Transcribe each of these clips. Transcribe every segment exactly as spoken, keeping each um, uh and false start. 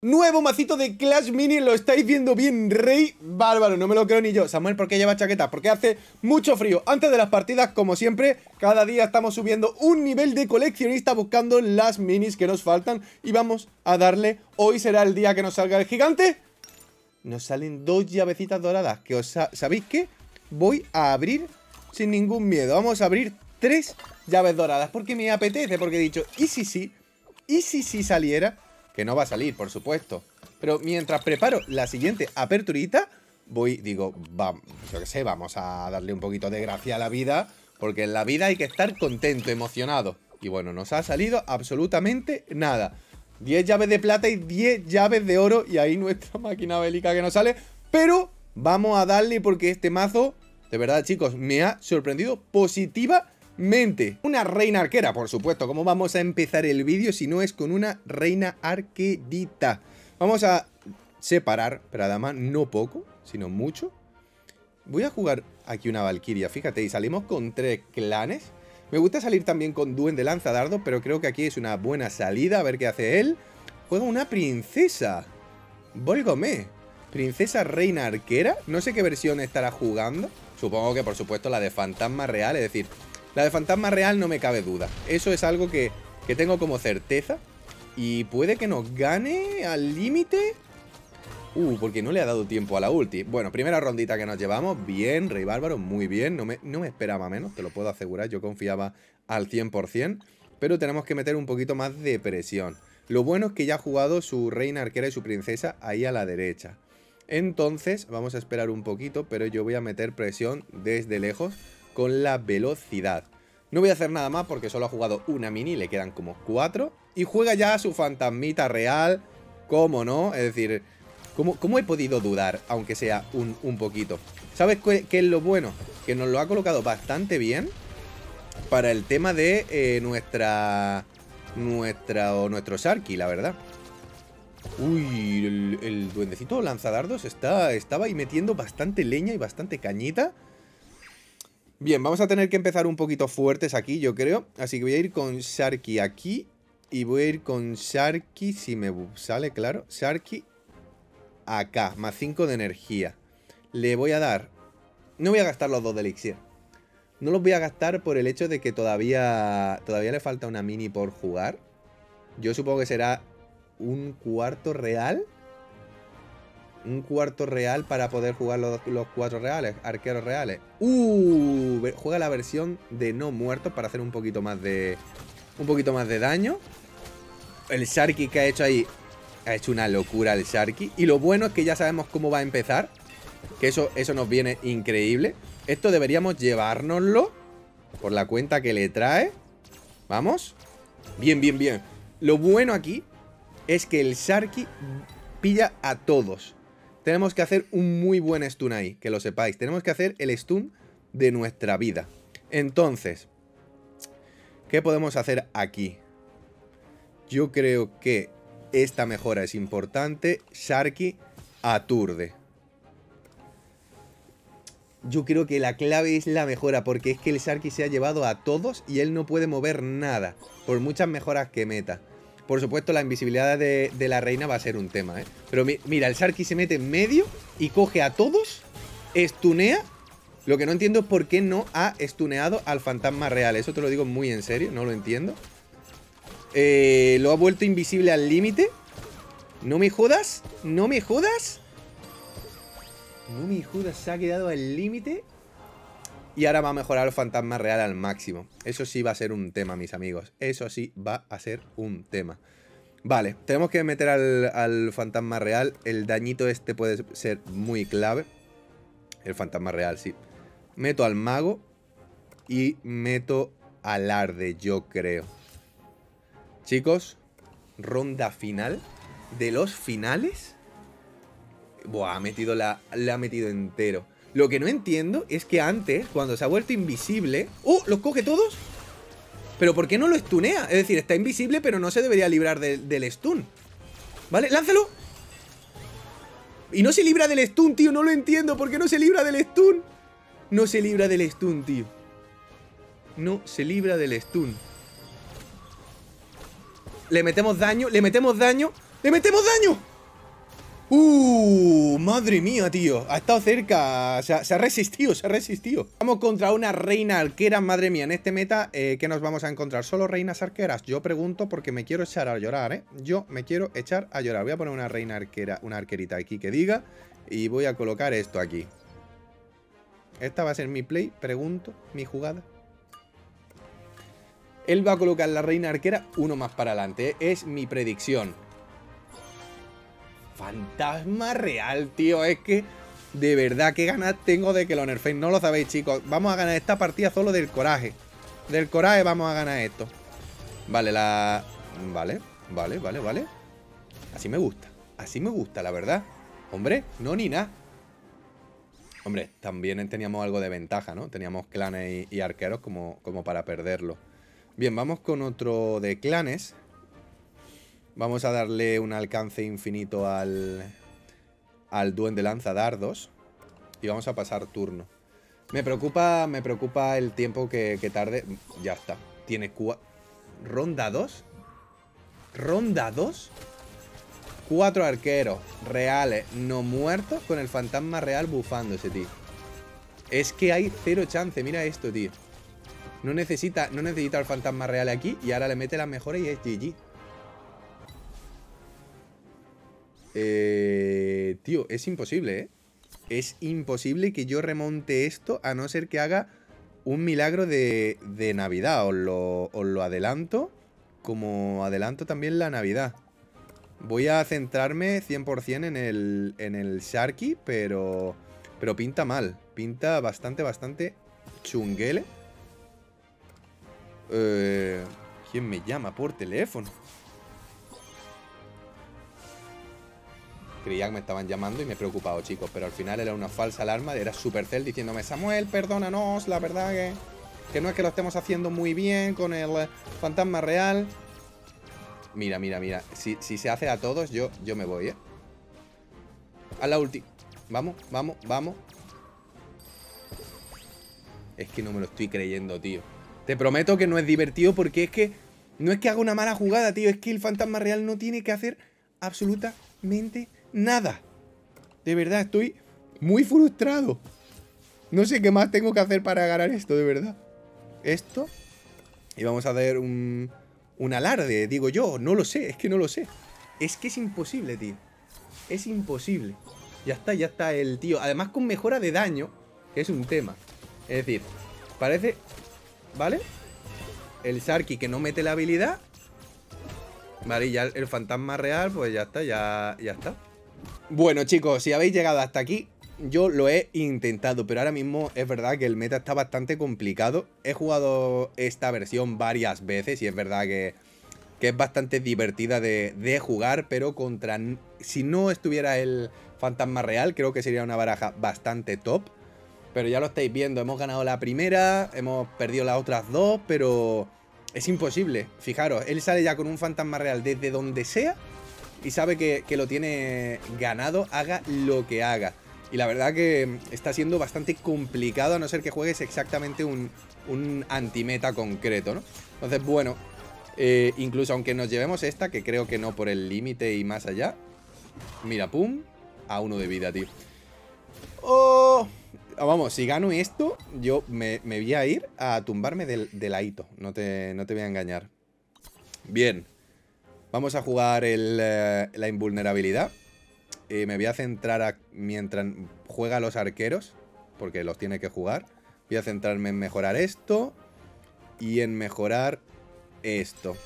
Nuevo macito de Clash Mini, lo estáis viendo bien, rey bárbaro, no me lo creo ni yo. Samuel, ¿por qué lleva chaqueta? Porque hace mucho frío. Antes de las partidas, como siempre, cada día estamos subiendo un nivel de coleccionista buscando las minis que nos faltan. Y vamos a darle, hoy será el día que nos salga el gigante. Nos salen dos llavecitas doradas, que os ¿sabéis qué? Voy a abrir sin ningún miedo, vamos a abrir tres llaves doradas, porque me apetece, porque he dicho, y si sí, y si sí saliera... Que no va a salir, por supuesto. Pero mientras preparo la siguiente aperturita, voy, digo, vamos, yo qué sé, vamos a darle un poquito de gracia a la vida. Porque en la vida hay que estar contento, emocionado. Y bueno, nos ha salido absolutamente nada. diez llaves de plata y diez llaves de oro. Y ahí nuestra máquina bélica que nos sale. Pero vamos a darle porque este mazo, de verdad, chicos, me ha sorprendido positivamente. Mente. Una reina arquera, por supuesto. ¿Cómo vamos a empezar el vídeo si no es con una reina arquerita? Vamos a separar, pero además no poco, sino mucho. Voy a jugar aquí una valquiria, fíjate, y salimos con tres clanes. Me gusta salir también con duende lanzadardos, pero creo que aquí es una buena salida. A ver qué hace él. Juega una princesa. Volgomé. Princesa reina arquera. No sé qué versión estará jugando. Supongo que, por supuesto, la de fantasma real, es decir... La de fantasma real no me cabe duda. Eso es algo que, que tengo como certeza. Y puede que nos gane al límite. Uh, porque no le ha dado tiempo a la ulti. Bueno, primera rondita que nos llevamos. Bien, rey bárbaro, muy bien. No me, no me esperaba menos, te lo puedo asegurar. Yo confiaba al cien por cien. Pero tenemos que meter un poquito más de presión. Lo bueno es que ya ha jugado su reina arquera y su princesa ahí a la derecha. Entonces, vamos a esperar un poquito. Pero yo voy a meter presión desde lejos con la velocidad. No voy a hacer nada más porque solo ha jugado una mini, le quedan como cuatro. Y juega ya su fantasmita real. ¿Cómo no? Es decir, ¿cómo, cómo he podido dudar? Aunque sea un, un poquito. ¿Sabes qué, qué es lo bueno? Que nos lo ha colocado bastante bien para el tema de eh, nuestra... Nuestra... o nuestro Sharky, la verdad. Uy, el, el duendecito lanzadardos está, estaba ahí metiendo bastante leña y bastante cañita. Bien, vamos a tener que empezar un poquito fuertes aquí, yo creo. Así que voy a ir con Sharky aquí. Y voy a ir con Sharky, si me sale, claro. Sharky acá, más cinco de energía. Le voy a dar... No voy a gastar los dos de elixir. No los voy a gastar por el hecho de que todavía, todavía le falta una mini por jugar. Yo supongo que será un cuarto real. Un cuarto real para poder jugar los, los cuatro reales, arqueros reales. Uh, juega la versión de no muertos para hacer un poquito más de un poquito más de daño. El Sharky que ha hecho ahí ha hecho una locura el Sharky. Y lo bueno es que ya sabemos cómo va a empezar, que eso, eso nos viene increíble. Esto deberíamos llevárnoslo por la cuenta que le trae. Vamos. Bien, bien, bien. Lo bueno aquí es que el Sharky pilla a todos. Tenemos que hacer un muy buen stun ahí, que lo sepáis. Tenemos que hacer el stun de nuestra vida. Entonces, ¿qué podemos hacer aquí? Yo creo que esta mejora es importante. Sharky aturde. Yo creo que la clave es la mejora, porque es que el Sharky se ha llevado a todos y él no puede mover nada, por muchas mejoras que meta. Por supuesto, la invisibilidad de, de la reina va a ser un tema, ¿eh? Pero mi, mira, el Sharky se mete en medio y coge a todos, estunea. Lo que no entiendo es por qué no ha estuneado al fantasma real. Eso te lo digo muy en serio, no lo entiendo. Eh, lo ha vuelto invisible al límite. No me jodas, no me jodas. No me jodas, se ha quedado al límite. Y ahora va a mejorar el fantasma real al máximo. Eso sí va a ser un tema, mis amigos. Eso sí va a ser un tema. Vale, tenemos que meter al, al fantasma real. El dañito este puede ser muy clave. El fantasma real, sí. Meto al mago. Y meto al arde, yo creo. Chicos, ronda final. De los finales. Buah, ha metido la, la ha metido entero. Lo que no entiendo es que antes, cuando se ha vuelto invisible... ¡Oh! ¿Los coge todos? ¿Pero por qué no lo stunea? Es decir, está invisible, pero no se debería librar de, del stun. ¿Vale? ¡Lánzalo! Y no se libra del stun, tío. No lo entiendo. ¿Por qué no se libra del stun? No se libra del stun, tío. No se libra del stun. Le metemos daño. Le metemos daño. ¡Le metemos daño! ¡Uh! Madre mía, tío. Ha estado cerca. Se ha, se ha resistido, se ha resistido. Vamos contra una reina arquera. Madre mía, en este meta, eh, ¿qué nos vamos a encontrar? ¿Solo reinas arqueras? Yo pregunto porque me quiero echar a llorar, ¿eh? Yo me quiero echar a llorar. Voy a poner una reina arquera, una arquerita aquí que diga. Y voy a colocar esto aquí. Esta va a ser mi play, pregunto, mi jugada. Él va a colocar la reina arquera uno más para adelante. ¿Eh? Es mi predicción. Fantasma real, tío. Es que de verdad, qué ganas tengo de que lo nerfeen. No lo sabéis, chicos. Vamos a ganar esta partida solo del coraje. Del coraje vamos a ganar esto. Vale, la... Vale, vale, vale, vale. Así me gusta. Así me gusta, la verdad. Hombre, no ni nada. Hombre, también teníamos algo de ventaja, ¿no? Teníamos clanes y, y arqueros como, como para perderlo. Bien, vamos con otro de clanes. Vamos a darle un alcance infinito al, al duende lanzadardos. Y vamos a pasar turno. Me preocupa, me preocupa el tiempo que, que tarde. Ya está. Tiene cua... ¿Ronda dos? ¿Ronda dos? Cuatro arqueros reales no muertos con el fantasma real bufándose, tío. Es que hay cero chance. Mira esto, tío. No necesita, no necesita el fantasma real aquí. Y ahora le mete las mejoras y es G G. Eh, tío, es imposible, ¿eh? Es imposible que yo remonte esto a no ser que haga un milagro de, de Navidad. Os lo, os lo adelanto, como adelanto también la Navidad. Voy a centrarme cien por cien en el, en el Sharky, pero, pero pinta mal. Pinta bastante, bastante chunguele. Eh, ¿Quién me llama por teléfono? Creía que me estaban llamando y me he preocupado, chicos. Pero al final era una falsa alarma. Era Supercell diciéndome: Samuel, perdónanos, la verdad que, que no es que lo estemos haciendo muy bien con el fantasma real. Mira, mira, mira. Si, si se hace a todos, yo, yo me voy, ¿eh? A la ulti. Vamos, vamos, vamos. Es que no me lo estoy creyendo, tío. Te prometo que no es divertido porque es que... No es que haga una mala jugada, tío. Es que el fantasma real no tiene que hacer absolutamente nada. De verdad, estoy muy frustrado. No sé qué más tengo que hacer para ganar esto, de verdad. Esto. Y vamos a hacer un, un alarde, digo yo. No lo sé, es que no lo sé. Es que es imposible, tío. Es imposible. Ya está, ya está el tío. Además con mejora de daño, que es un tema. Es decir, parece... ¿Vale? El Sharky que no mete la habilidad. Vale, y ya el fantasma real, pues ya está, ya, ya está. Bueno, chicos, si habéis llegado hasta aquí, yo lo he intentado, pero ahora mismo es verdad que el meta está bastante complicado. He jugado esta versión varias veces y es verdad que, que es bastante divertida de, de jugar, pero contra... Si no estuviera el fantasma real, creo que sería una baraja bastante top. Pero ya lo estáis viendo, hemos ganado la primera, hemos perdido las otras dos, pero... Es imposible, fijaros, él sale ya con un fantasma real desde donde sea y sabe que, que lo tiene ganado, haga lo que haga. Y la verdad que está siendo bastante complicado a no ser que juegues exactamente un, un antimeta concreto, ¿no? Entonces, bueno, eh, incluso aunque nos llevemos esta, que creo que no por el límite y más allá. Mira, pum, a uno de vida, tío. ¡Oh! Vamos, si gano esto, yo me, me voy a ir a tumbarme del, del laito. No te, no te voy a engañar. Bien. Vamos a jugar el, eh, la invulnerabilidad. Eh, me voy a centrar a, mientras juega los arqueros, porque los tiene que jugar. Voy a centrarme en mejorar esto y en mejorar esto.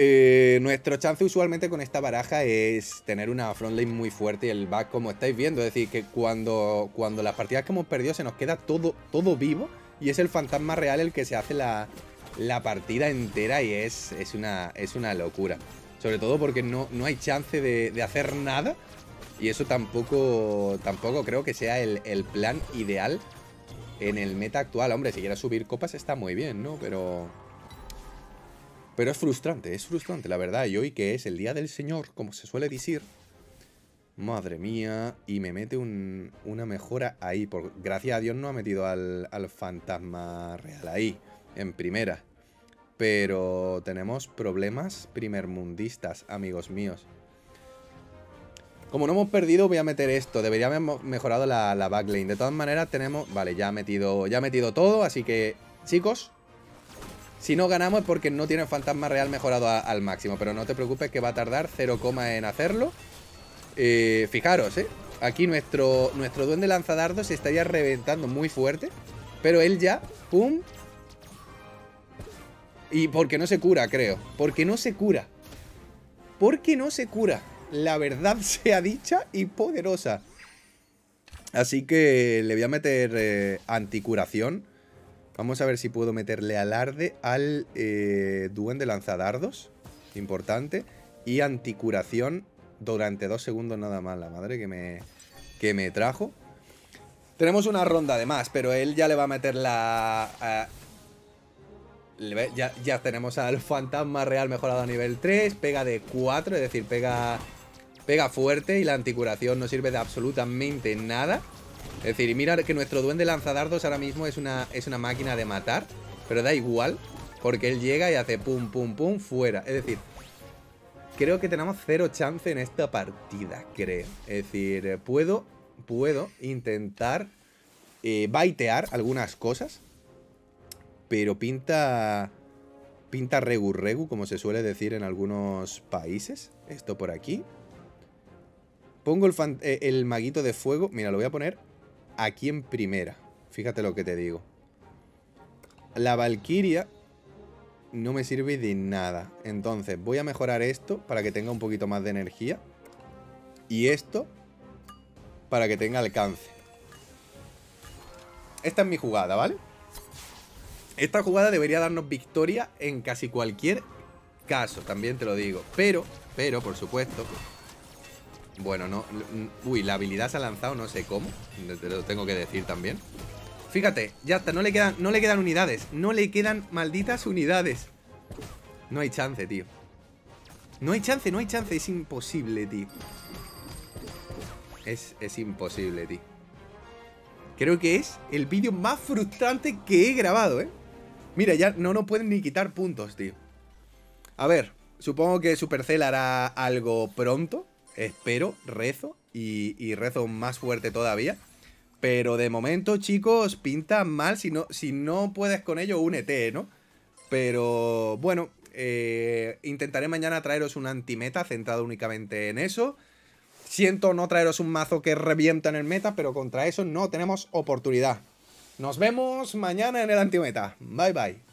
Eh, nuestro chance usualmente con esta baraja es tener una frontline muy fuerte y el back, como estáis viendo. Es decir, que cuando, cuando las partidas que hemos perdido se nos queda todo, todo vivo y es el fantasma real el que se hace la, la partida entera y es, es, una, es una locura. Sobre todo porque no, no hay chance de, de hacer nada y eso tampoco, tampoco creo que sea el, el plan ideal en el meta actual. Hombre, si quieres subir copas está muy bien, ¿no? Pero... Pero es frustrante, es frustrante, la verdad. Y hoy que es el día del señor, como se suele decir. Madre mía. Y me mete un, una mejora ahí. Por, gracias a Dios no ha metido al, al fantasma real ahí, en primera. Pero tenemos problemas primermundistas, amigos míos. Como no hemos perdido, voy a meter esto. Debería haber mejorado la, la backlane. De todas maneras, tenemos... Vale, ya ha metido, ya ha metido todo. Así que, chicos, si no ganamos es porque no tiene fantasma real mejorado a, al máximo. Pero no te preocupes que va a tardar cero coma en hacerlo. Eh, fijaros, ¿eh? Aquí nuestro, nuestro duende lanzadardo se estaría reventando muy fuerte. Pero él ya... ¡Pum! Y porque no se cura, creo. Porque no se cura. Porque no se cura. La verdad sea dicha y poderosa. Así que le voy a meter eh, anticuración. Vamos a ver si puedo meterle alarde al eh, duende lanzadardos. Importante. Y anticuración durante dos segundos nada más. La madre que me, que me trajo. Tenemos una ronda de más, pero él ya le va a meter la... A, Ya, ya tenemos al fantasma real mejorado a nivel tres. Pega de cuatro, es decir, pega, pega fuerte. Y la anticuración no sirve de absolutamente nada. Es decir, mira que nuestro duende lanzadardos ahora mismo es una, es una máquina de matar. Pero da igual, porque él llega y hace pum, pum, pum, fuera. Es decir, creo que tenemos cero chance en esta partida, creo. Es decir, puedo, puedo intentar eh, baitear algunas cosas. Pero pinta... Pinta regu regu, como se suele decir en algunos países. Esto por aquí. Pongo el, fan, eh, el maguito de fuego. Mira, lo voy a poner aquí en primera. Fíjate lo que te digo. La valquiria no me sirve de nada. Entonces, voy a mejorar esto para que tenga un poquito más de energía. Y esto para que tenga alcance. Esta es mi jugada, ¿vale? Esta jugada debería darnos victoria en casi cualquier caso, también te lo digo. Pero, pero, por supuesto... Bueno, no... Uy, la habilidad se ha lanzado, no sé cómo. Te lo tengo que decir también. Fíjate, ya está, no le quedan, no le quedan unidades. No le quedan malditas unidades. No hay chance, tío. No hay chance, no hay chance. Es imposible, tío. Es, es imposible, tío. Creo que es el vídeo más frustrante que he grabado, ¿eh? Mira, ya no nos pueden ni quitar puntos, tío. A ver, supongo que Supercell hará algo pronto. Espero, rezo. Y, y rezo más fuerte todavía. Pero de momento, chicos, pinta mal. Si no, si no puedes con ello, únete, ¿no? Pero, bueno, eh, intentaré mañana traeros un antimeta centrado únicamente en eso. Siento no traeros un mazo que revienta en el meta, pero contra eso no tenemos oportunidad. Nos vemos mañana en el antimeta. Bye, bye.